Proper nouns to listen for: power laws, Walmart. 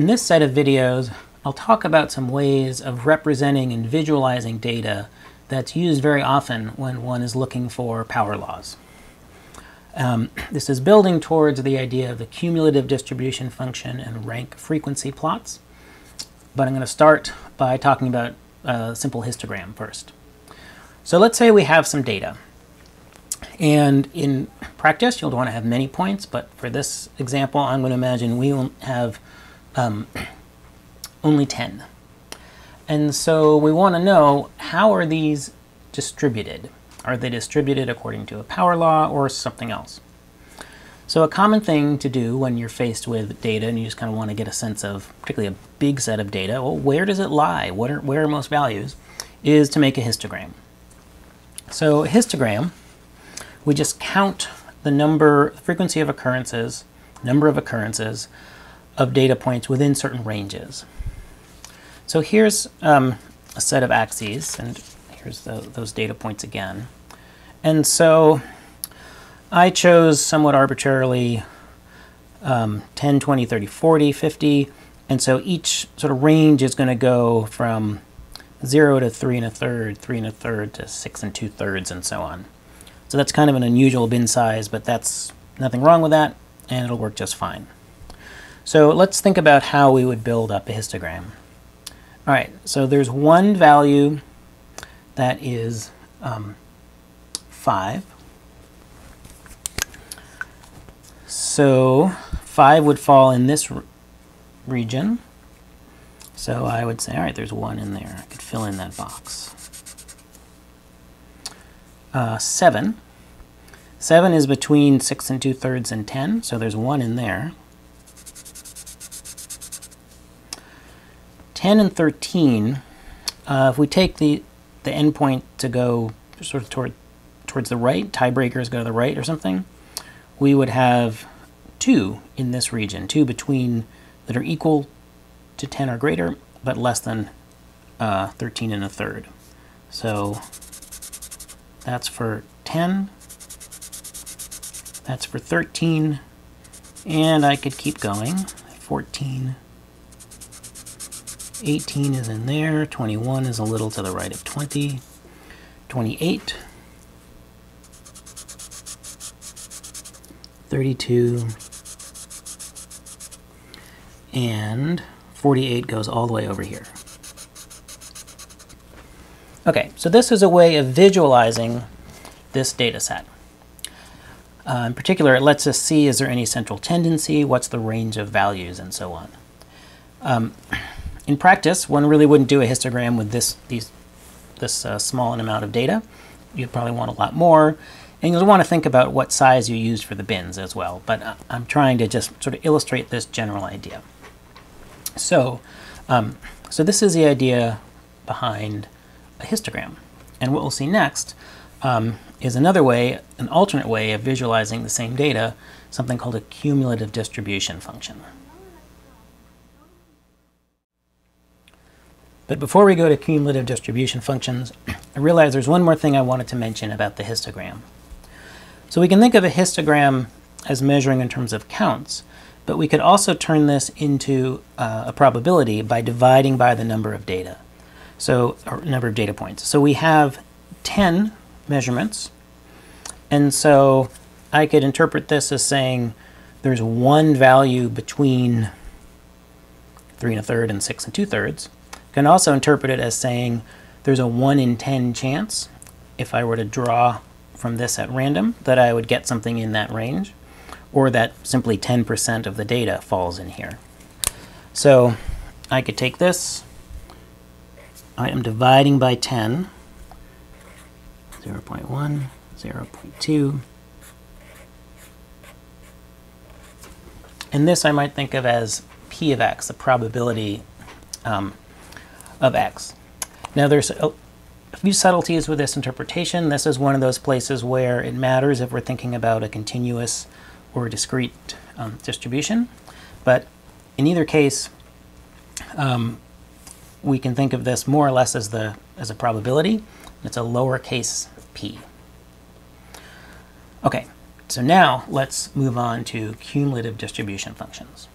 In this set of videos, I'll talk about some ways of representing and visualizing data that's used very often when one is looking for power laws. This is building towards the idea of the cumulative distribution function and rank frequency plots, but I'm going to start by talking about a simple histogram first. So let's say we have some data. And in practice, you'll want to have many points, but for this example, I'm going to imagine we will have only 10. And so we want to know, how are these distributed? Are they distributed according to a power law or something else? So a common thing to do when you're faced with data and you just kind of want to get a sense of, particularly a big set of data, well, where does it lie? Where are most values? Is to make a histogram. So a histogram, we just count the number, frequency of occurrences, number of occurrences of data points within certain ranges. So here's a set of axes, and here's those data points again. And so I chose somewhat arbitrarily 10, 20, 30, 40, 50. And so each sort of range is going to go from 0 to 3 1/3, 3 1/3 to 6 2/3, and so on. So that's kind of an unusual bin size, but that's nothing wrong with that, and it'll work just fine. So let's think about how we would build up a histogram. All right, so there's one value that is 5. So 5 would fall in this region. So I would say, all right, there's 1 in there. I could fill in that box. 7. 7 is between 6 2/3 and 10, so there's 1 in there. 10 and 13, if we take the endpoint to go sort of towards the right, tiebreakers go to the right or something, we would have 2 in this region, 2 between that are equal to 10 or greater, but less than 13 1/3. So that's for 10, that's for 13, and I could keep going, 14. 18 is in there, 21 is a little to the right of 20, 28, 32, and 48 goes all the way over here. Okay, so this is a way of visualizing this data set. In particular, it lets us see, is there any central tendency, what's the range of values, and so on. In practice, one really wouldn't do a histogram with this small an amount of data. You'd probably want a lot more, and you'll want to think about what size you use for the bins as well, but I'm trying to just sort of illustrate this general idea. So, so this is the idea behind a histogram, and what we'll see next is another way, an alternate way of visualizing the same data, something called a cumulative distribution function. But before we go to cumulative distribution functions, I realize there's one more thing I wanted to mention about the histogram. So we can think of a histogram as measuring in terms of counts, but we could also turn this into a probability by dividing by the number of data, so or number of data points. So we have 10 measurements, and so I could interpret this as saying there's one value between 3 1/3 and 6 2/3. Can also interpret it as saying there's a 1 in 10 chance, if I were to draw from this at random, that I would get something in that range, or that simply 10% of the data falls in here. So I could take this. I am dividing by 10, 0.1, 0.2. And this I might think of as P of x, the probability of x. Now there's a few subtleties with this interpretation. This is one of those places where it matters if we're thinking about a continuous or discrete distribution. But in either case, we can think of this more or less as a probability. It's a lowercase p. Okay, so now let's move on to cumulative distribution functions.